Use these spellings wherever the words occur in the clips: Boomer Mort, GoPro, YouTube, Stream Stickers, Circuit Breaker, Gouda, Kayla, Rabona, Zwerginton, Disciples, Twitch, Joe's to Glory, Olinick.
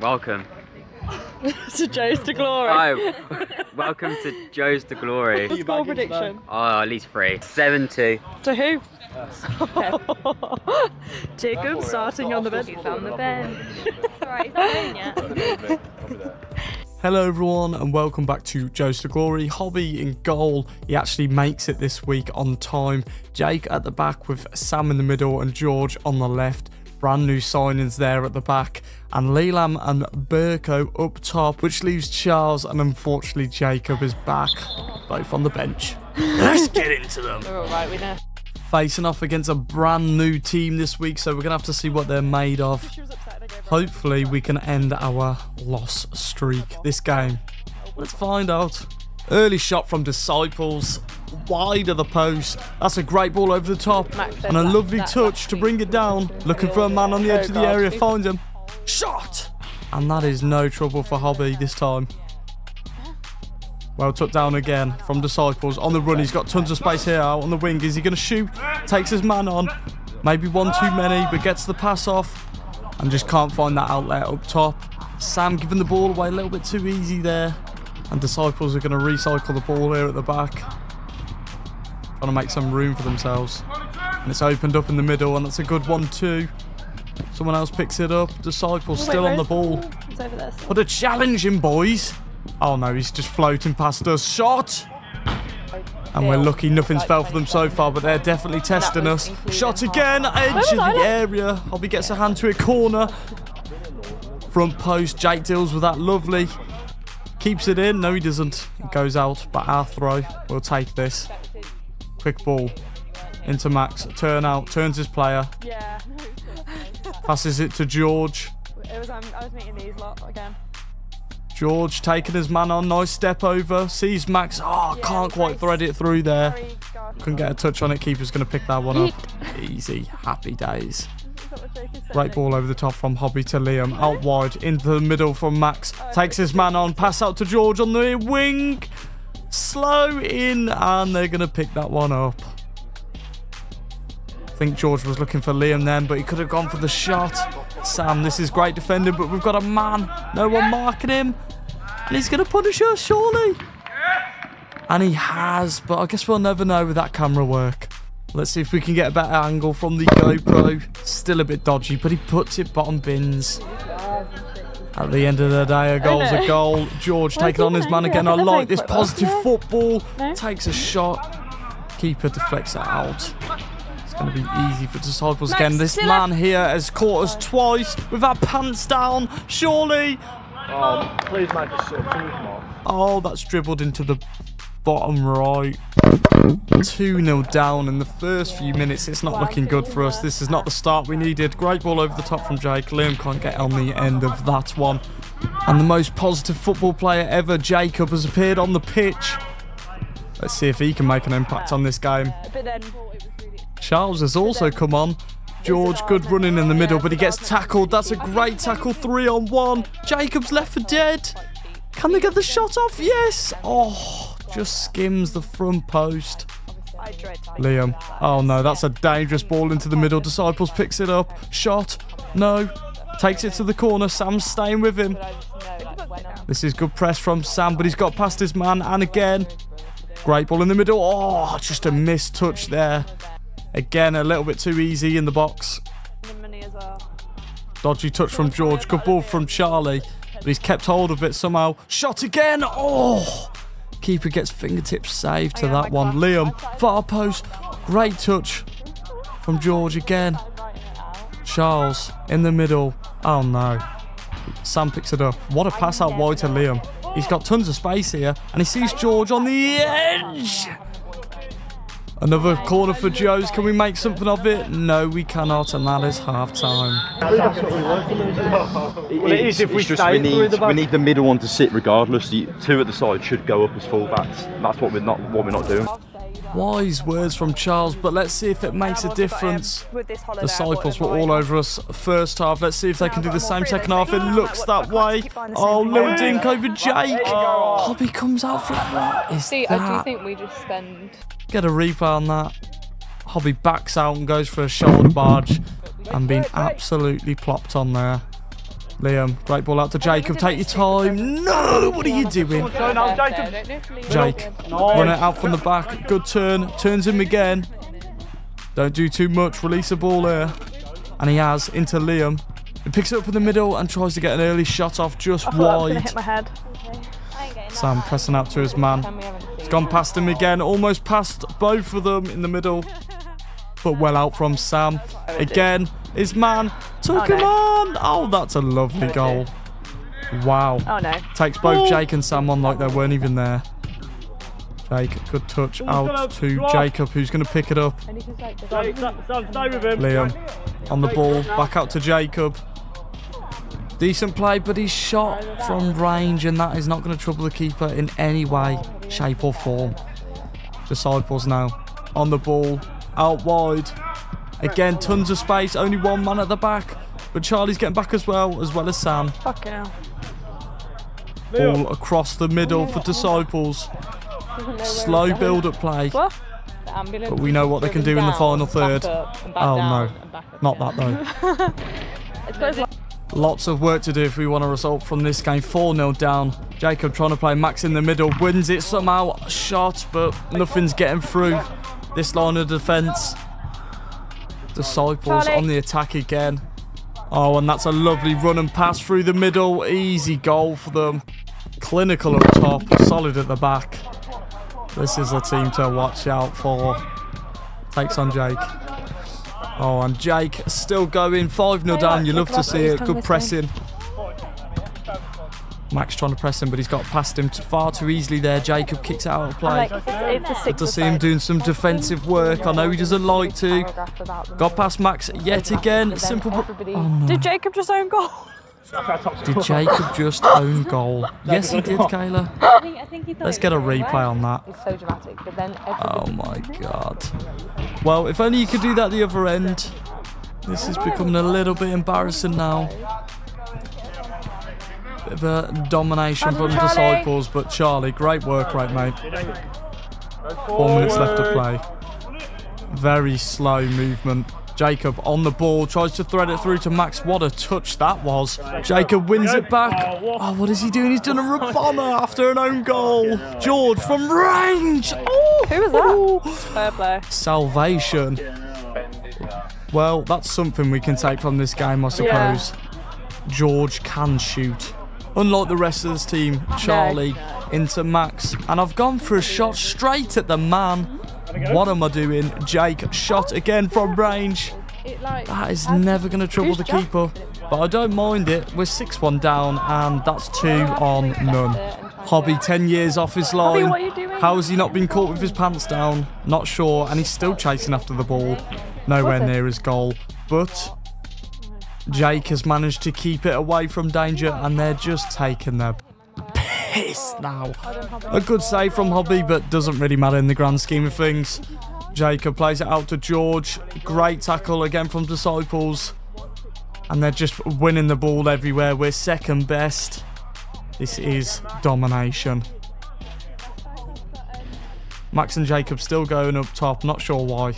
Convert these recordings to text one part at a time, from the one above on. Welcome to Joe's to Glory. Oh, welcome to Joe's to Glory. What's your prediction? Oh, at least 3. 7-2. To who? Jacob starting on the bench. He's on the bench. Alright, he's not playing yet. Hello everyone and welcome back to Joe's to Glory. Hobby in goal, he actually makes it this week on time. Jake at the back with Sam in the middle and George on the left. Brand new signings there at the back. And Lelam and Burko up top, which leaves Charles and unfortunately Jacob is back, both on the bench. Let's get into them. We're all right, we know. Facing off against a brand new team this week, so we're going to have to see what they're made of. Hopefully we can end our loss streak this game. Let's find out. Early shot from Disciples, wide of the post. That's a great ball over the top and a lovely touch to bring it down. Looking for a man on the edge of the area, finds him. Shot! And that is no trouble for Hobby this time. Well took down again from Disciples. On the run, he's got tons of space here. Out on the wing, is he going to shoot? Takes his man on. Maybe one too many, but gets the pass off. And just can't find that outlet up top. Sam giving the ball away a little bit too easy there. And Disciples are going to recycle the ball here at the back. Trying to make some room for themselves. And it's opened up in the middle, and that's a good 1-2. Someone else picks it up. Disciples still on the ball. It's over there. What a challenge in, boys. Oh no, he's just floating past us. Shot! And we're lucky nothing's fell for them so far, but they're definitely testing us. Shot again, edge of the area. Hobby gets a hand to a corner. Front post, Jake deals with that lovely. Keeps it in. No, he doesn't. It goes out, but our throw. We'll take this. Quick ball. Into Max. Turn out. Turns his player. Passes it to George. I was meeting these lot again. George taking his man on. Nice step over. Sees Max. Oh, can't quite thread it through there. Couldn't get a touch on it. Keeper's going to pick that one up. Easy. Happy days. Great ball over the top from Hobby to Liam. Out wide. Into the middle from Max. Takes his man on. Pass out to George on the wing. Slow in. And they're going to pick that one up. I think George was looking for Liam then, but he could have gone for the shot. Sam, this is great defending, but we've got a man. No one marking him. And he's going to punish us, surely. And he has, but I guess we'll never know with that camera work. Let's see if we can get a better angle from the GoPro. Still a bit dodgy, but he puts it bottom bins. At the end of the day, a goal's a goal. George taking on his man again. I like this positive football. Takes a shot. Keeper deflects it out. Going to be easy for Disciples again. This man here has caught us twice with our pants down, surely. Oh, please, Max, just sort of move him off. Oh, that's dribbled into the bottom right. 2-0 down in the first few minutes. It's not looking good for us. This is not the start we needed. Great ball over the top from Jake. Liam can't get on the end of that one. And the most positive football player ever, Jacob, has appeared on the pitch. Let's see if he can make an impact on this game. Charles has also come on. George, good running in the middle, but he gets tackled. That's a great tackle, 3-on-1. Jacob's left for dead. Can they get the shot off? Yes. Oh, just skims the front post. Liam. Oh, no, that's a dangerous ball into the middle. Disciples picks it up. Shot. No. Takes it to the corner. Sam's staying with him. This is good press from Sam, but he's got past his man. And again, great ball in the middle. Oh, just a missed touch there. Again, a little bit too easy in the box. Dodgy touch from George. Good ball from Charlie. But he's kept hold of it somehow. Shot again. Oh! Keeper gets fingertips saved to that one. Liam, far post. Great touch from George again. Charles in the middle. Oh, no. Sam picks it up. What a pass out wide to Liam. He's got tons of space here. And he sees George on the edge. Another corner for Joe's. Can we make something of it? No, we cannot, and that is half-time. Well, it is if we stay through the back. We need the middle one to sit regardless. The two at the side should go up as full-backs. That's what we're not doing. Wise words from Charles, but let's see if it makes a difference. Disciples were all over us first half. Let's see if they can do the same second half. It looks that way. Oh, little dink over Jake. Hobby comes out for that. See, I do think we just spend... Get a replay on that. Hobby backs out and goes for a shoulder barge and being absolutely plopped on there. Liam, great ball out to Jacob. Take your time. No, what are you doing? Jake, run it out from the back. Good turn. Turns him again. Don't do too much. Release the ball there. And he has into Liam. He picks it up in the middle and tries to get an early shot off just wide. Hit my head. Sam pressing out to his man. He's gone past him again. Almost past both of them in the middle. But well out from Sam. Again, his man took him on. Oh, that's a lovely goal. Wow. Oh, no. Takes both Jake and Sam on like they weren't even there. Jake, good touch out to Jacob, who's going to pick it up. Liam on the ball. Back out to Jacob. Decent play, but he's shot from range, and that is not going to trouble the keeper in any way, shape or form. Disciples now on the ball. Out wide. Again, tons of space. Only one man at the back. But Charlie's getting back as well as Sam. Fucking hell. All across the middle for Disciples. Slow build-up play. But we know what they can do in the final third. Oh, no. Not that, though. Lots of work to do if we want a result from this game. 4-0 down. Jacob trying to play Max in the middle. Wins it somehow. Shot, but nothing's getting through this line of defence. Disciples on the attack again. Oh, and that's a lovely run and pass through the middle. Easy goal for them. Clinical up top, solid at the back. This is a team to watch out for. Takes on Jake. Oh, and Jake still going. 5-0 down. You love to see it. Good pressing. Max trying to press him, but he's got past him far too easily there. Jacob kicks it out of play. Good to see him doing some defensive work. I know he doesn't like to. Got past Max yet again. Simple. Oh, no. Did Jacob just own goal? Did Jacob just own goal? Yes, he did, Kayla. Let's get a replay on that. Oh, my God. Well, if only you could do that at the other end. This is becoming a little bit embarrassing now. Bit of a domination from Disciples, but Charlie, great work, right, mate? 4 minutes left to play. Very slow movement. Jacob on the ball, tries to thread it through to Max. What a touch that was. Jacob wins it back. Oh, what is he doing? He's done a Rabona after an own goal. George from range. Oh, who was that? Fair play. Salvation. Well, that's something we can take from this game, I suppose. George can shoot. Unlike the rest of this team, Charlie into Max. And I've gone for a shot straight at the man. What am I doing? Jake, shot again from range. That is never going to trouble the keeper. But I don't mind it. We're 6-1 down and that's 2 on none. Hobby 10 years off his line. How has he not been caught with his pants down? Not sure. And he's still chasing after the ball. Nowhere near his goal. But Jake has managed to keep it away from danger and they're just taking their piss now. A good save from Hobby, but doesn't really matter in the grand scheme of things. Jacob plays it out to George. Great tackle again from Disciples. And they're just winning the ball everywhere. We're second best. This is domination. Max and Jacob still going up top. Not sure why.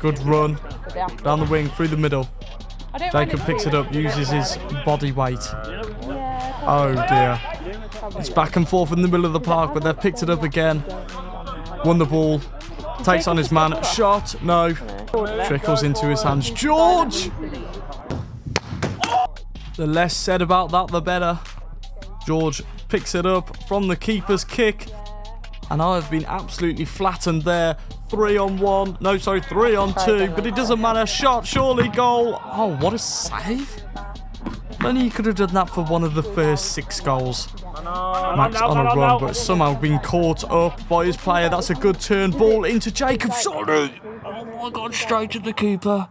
Good run. Down the wing, through the middle. Jacob picks it up, uses his body weight. Oh dear. It's back and forth in the middle of the park, but they've picked it up again. Won the ball. Takes on his man. Shot. No. Trickles into his hands. George! The less said about that, the better. George picks it up from the keeper's kick. And I have been absolutely flattened there. 3-on-1. No, sorry, 3-on-2. But it doesn't matter. Shot, surely, goal. Oh, what a save. Only he could have done that for one of the first 6 goals. Max on a run, but somehow been caught up by his player. That's a good turn. Ball into Jacob. Sorry. Oh, my God, straight at the keeper.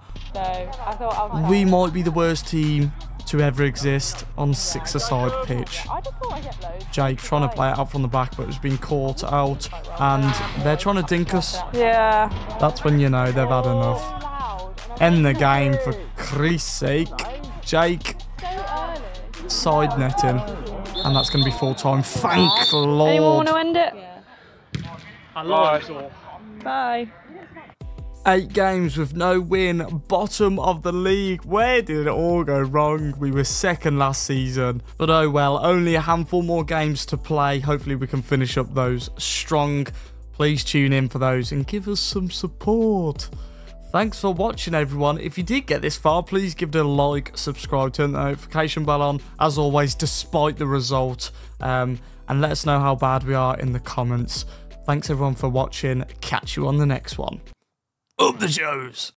We might be the worst team to ever exist on 6-a-side pitch. Jake trying to play it out from the back, but it's been caught out, and they're trying to dink us. Yeah. That's when you know they've had enough. End the game for Christ's sake. Jake side netting, and that's going to be full time. Thank Lord. Anyone want to end it? Bye. 8 games with no win, bottom of the league. Where did it all go wrong? We were second last season, but oh well, only a handful more games to play. Hopefully we can finish up those strong. Please tune in for those and give us some support. Thanks for watching, everyone. If you did get this far, please give it a like, subscribe, turn the notification bell on, as always, despite the result, and let us know how bad we are in the comments. Thanks, everyone, for watching. Catch you on the next one. Up the Joes!